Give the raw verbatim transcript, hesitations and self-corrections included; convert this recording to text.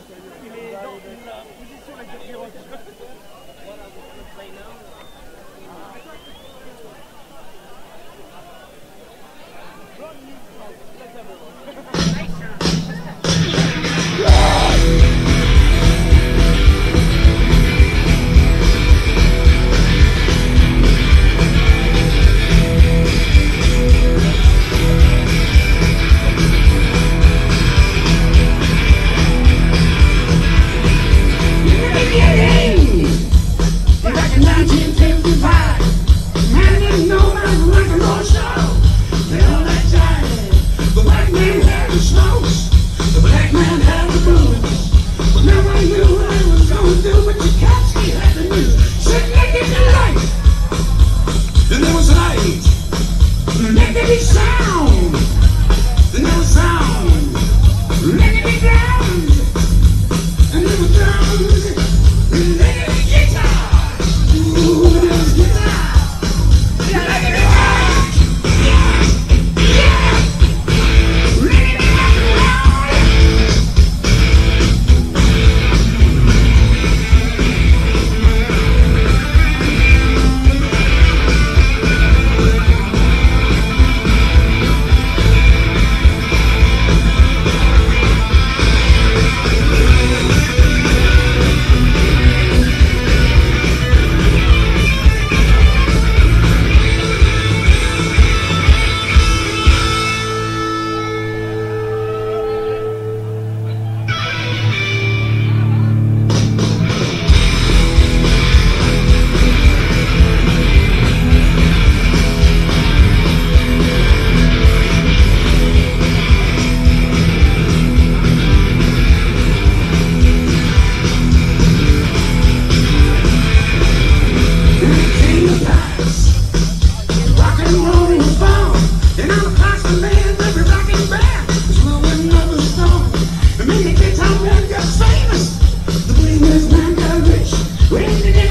When did